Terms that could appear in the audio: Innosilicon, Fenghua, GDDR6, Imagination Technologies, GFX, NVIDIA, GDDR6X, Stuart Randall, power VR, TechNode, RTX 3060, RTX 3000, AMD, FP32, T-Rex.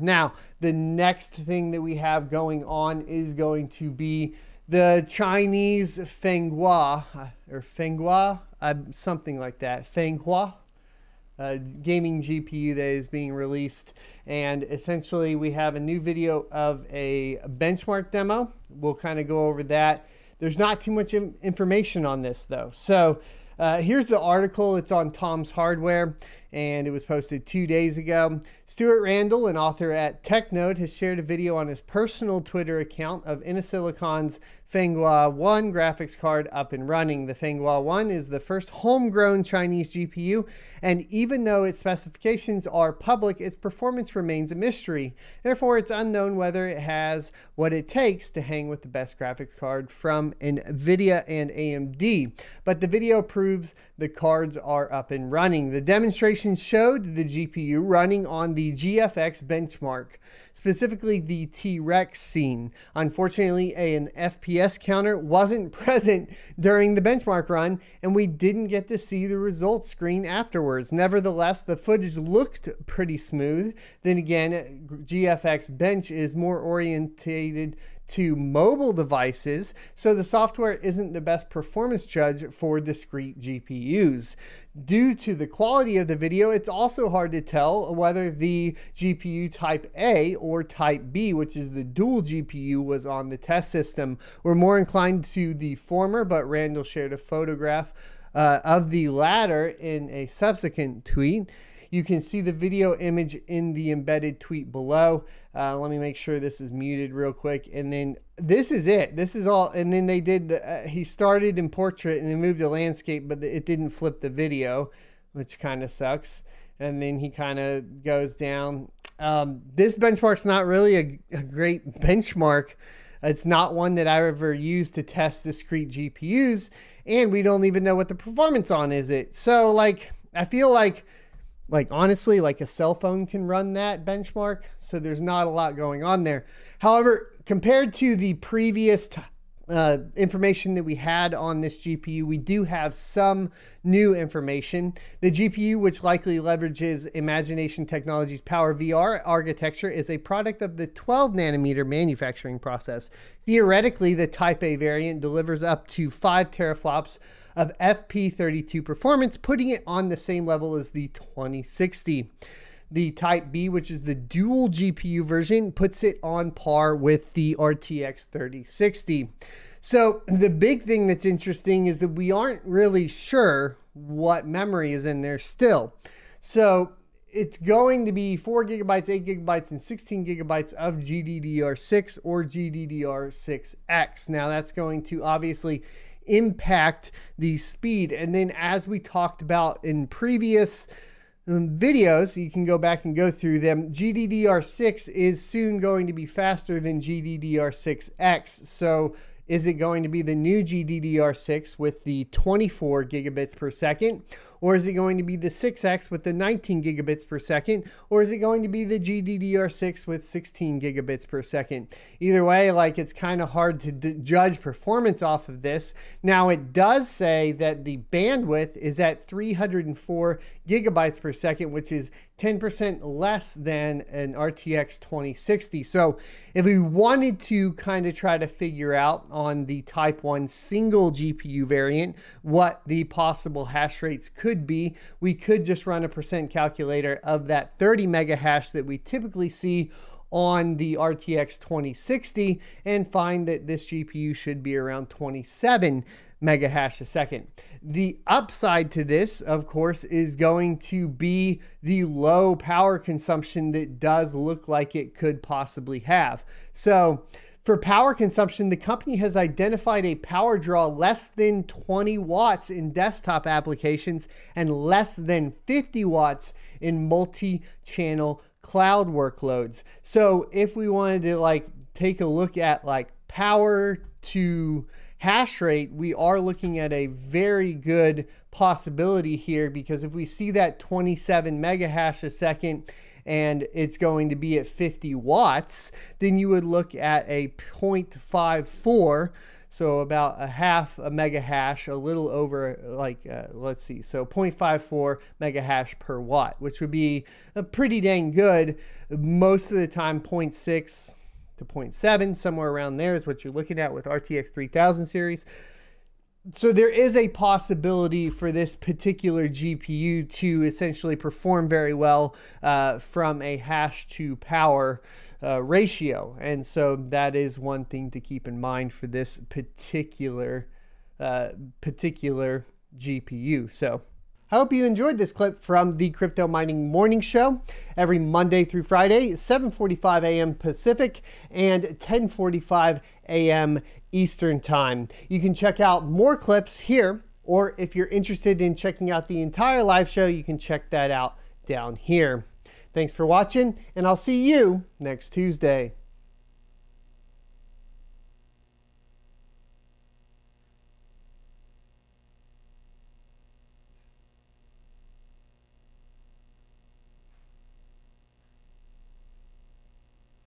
Now, the next thing that we have going on is going to be the Chinese Fenghua, or Fenghua, something like that, Fenghua gaming GPU that is being released. And essentially, we have a new video of a benchmark demo. We'll kind of go over that. There's not too much information on this, though. So here's the article. It's on Tom's Hardware, and it was posted 2 days ago. Stuart Randall, an author at TechNode, has shared a video on his personal Twitter account of Innosilicon's Fenghua 1 graphics card up and running. The Fenghua 1 is the first homegrown Chinese GPU, and even though its specifications are public, its performance remains a mystery. Therefore, it's unknown whether it has what it takes to hang with the best graphics card from NVIDIA and AMD. But the video proves the cards are up and running. The demonstration showed the GPU running on the GFX benchmark, specifically the T-Rex scene. Unfortunately, an FPS counter wasn't present during the benchmark run, and we didn't get to see the results screen afterwards. Nevertheless, the footage looked pretty smooth. Then again, GFX bench is more orientated to mobile devices, so the software isn't the best performance judge for discrete GPUs. Due to the quality of the video, it's also hard to tell whether the GPU type A or type B, which is the dual GPU, was on the test system. We're more inclined to the former, but Randall shared a photograph of the latter in a subsequent tweet. You can see the video image in the embedded tweet below. Let me make sure this is muted real quick. And then this is it. This is all. And then they did, he started in portrait and then moved to landscape, but it didn't flip the video, which kind of sucks. And then he kind of goes down. This benchmark's not really a great benchmark. It's not one that I ever used to test discrete GPUs. And we don't even know what the performance on is it. So like, I feel like, honestly, like a cell phone can run that benchmark. So there's not a lot going on there. However, compared to the previous information that we had on this GPU, we do have some new information. The GPU, which likely leverages Imagination Technologies' power VR architecture, is a product of the 12 nanometer manufacturing process. Theoretically, the type A variant delivers up to 5 teraflops of FP32 performance, putting it on the same level as the 2060. The Type B, which is the dual GPU version, puts it on par with the RTX 3060. So the big thing that's interesting is that we aren't really sure what memory is in there still. So it's going to be 4 gigabytes, 8 gigabytes, and 16 gigabytes of GDDR6 or GDDR6X. Now that's going to obviously impact the speed. And then as we talked about in previous videos, you can go back and go through them. GDDR6 is soon going to be faster than GDDR6X. So is it going to be the new GDDR6 with the 24 gigabits per second? Or is it going to be the 6X with the 19 gigabits per second? Or is it going to be the GDDR6 with 16 gigabits per second? Either way, like, it's kind of hard to judge performance off of this. Now, it does say that the bandwidth is at 304 gigabytes per second, which is 10% less than an RTX 2060. So if we wanted to kind of try to figure out on the Type 1 single GPU variant what the possible hash rates could be, we could just run a percent calculator of that 30 mega hash that we typically see on the RTX 2060 and find that this GPU should be around 27 mega hash a second. The upside to this, of course, is going to be the low power consumption that does look like it could possibly have. So for power consumption, the company has identified a power draw less than 20 watts in desktop applications and less than 50 watts in multi-channel cloud workloads. So if we wanted to like take a look at like power to hash rate, we are looking at a very good possibility here, because if we see that 27 mega hash a second, and it's going to be at 50 watts, then you would look at a 0.54. So about a half a mega hash, a little over, like, let's see, so 0.54 mega hash per watt, which would be a pretty dang good. Most of the time, 0.6 to 0.7, somewhere around there is what you're looking at with RTX 3000 series. So there is a possibility for this particular GPU to essentially perform very well from a hash to power ratio. And so that is one thing to keep in mind for this particular, GPU. So I hope you enjoyed this clip from the Crypto Mining Morning Show every Monday through Friday, 7:45 a.m. Pacific and 10:45 a.m. Eastern Time. You can check out more clips here, or if you're interested in checking out the entire live show, you can check that out down here. Thanks for watching, and I'll see you next Tuesday.